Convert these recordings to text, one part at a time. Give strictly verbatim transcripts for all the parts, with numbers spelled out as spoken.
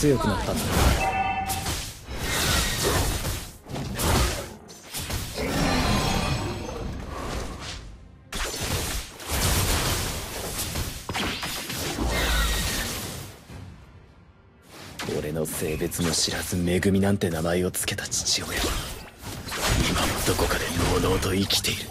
強くなったんだ。俺の性別も知らず恵みなんて名前を付けた父親は今もどこかでのうのうと生きている。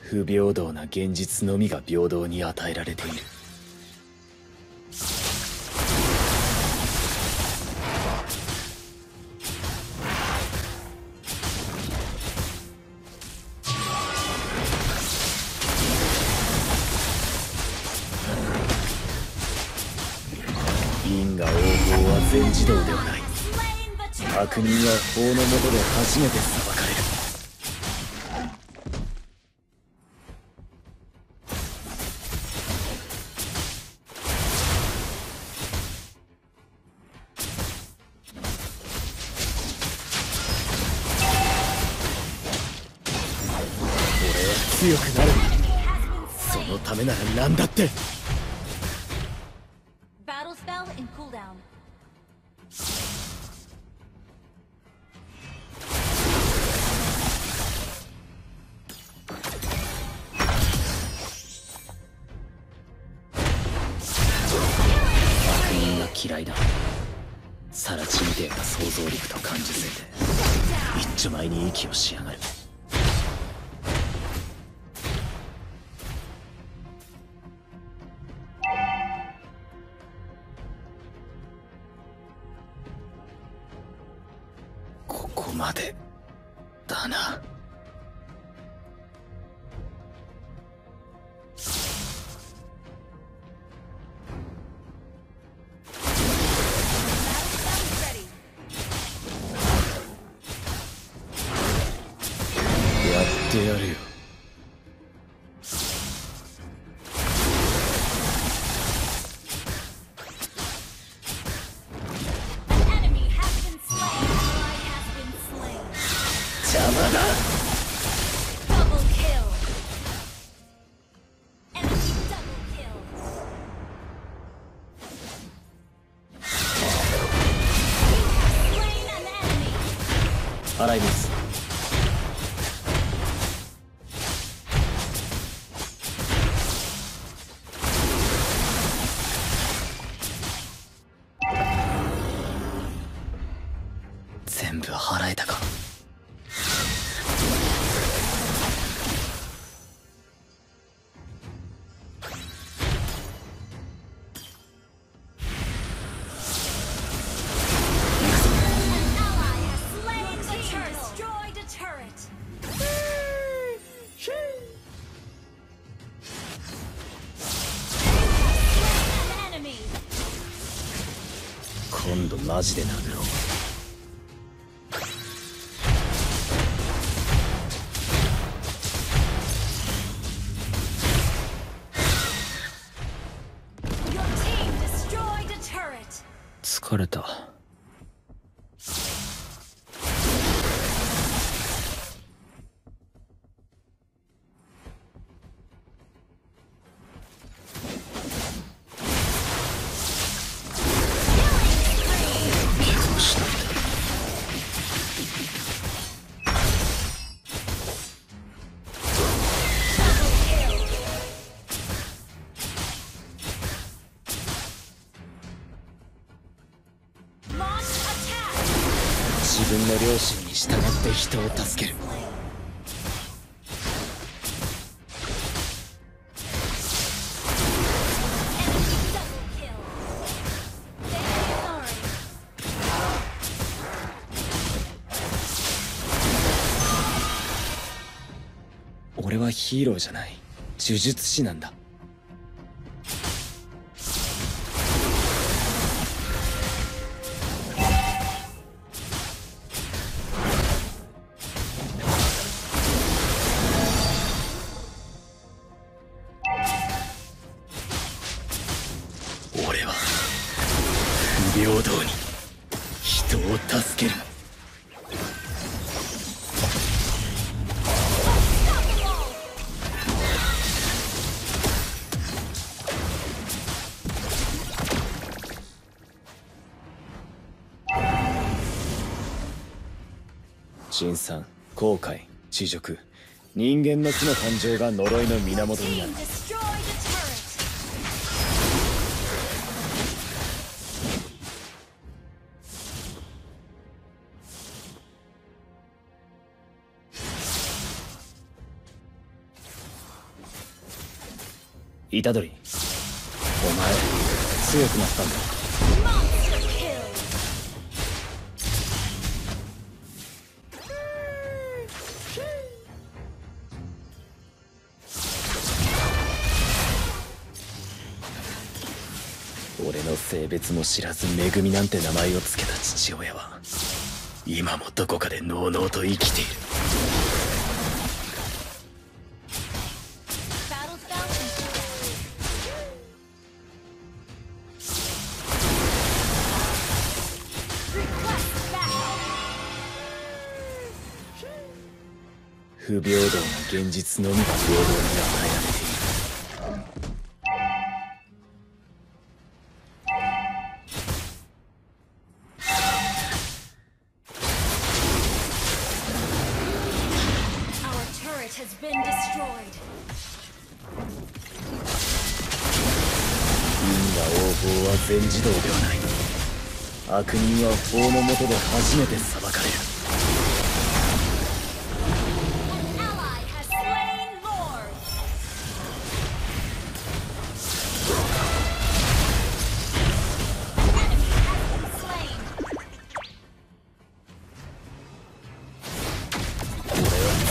不平等な現実のみが平等に与えられている。因果応報は全自動ではない。悪人は法の下で初めて裁かれる。強くなる。そのためなら何だって。悪人が嫌いだ。さらちみてえな想像力と感受性で一丁前に息をしやがる。までだな。やってやるよ。洗います。全部払えたか。今度マジで殴ろう。疲れた。自分の良心に従って人を助ける。俺はヒーローじゃない、呪術師なんだ。俺は不平等に人を助ける。新産、後悔、恥辱、人間の巣の誕生が呪いの源になる。虎杖、お前強くなったんだ。俺の性別も知らず「恵み」なんて名前を付けた父親は今もどこかでのうのうと生きている。不平等な現実のみが平等に与えられている。Has been destroyed. 因果応報は全自動ではない。悪人は法の下で初めて裁かれる。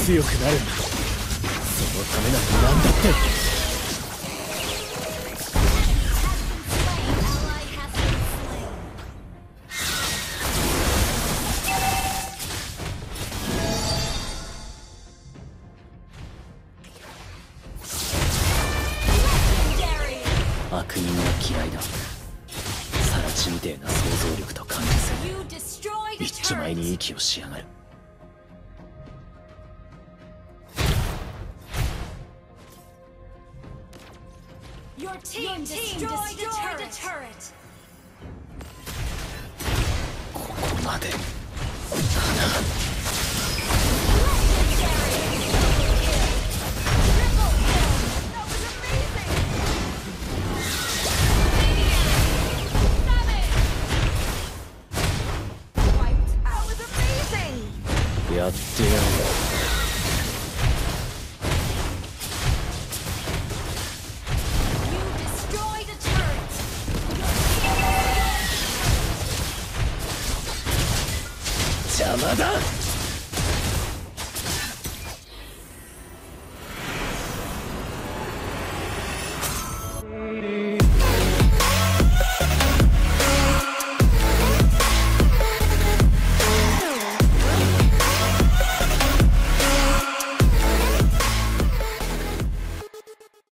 強くなるんだ。そのためなら何だって。悪人は嫌いだ。さらちみてえな想像力と感じず一丁前に息をしやがる。Your team destroyed a turret. ここまでだな。やってやるよ。邪魔だ。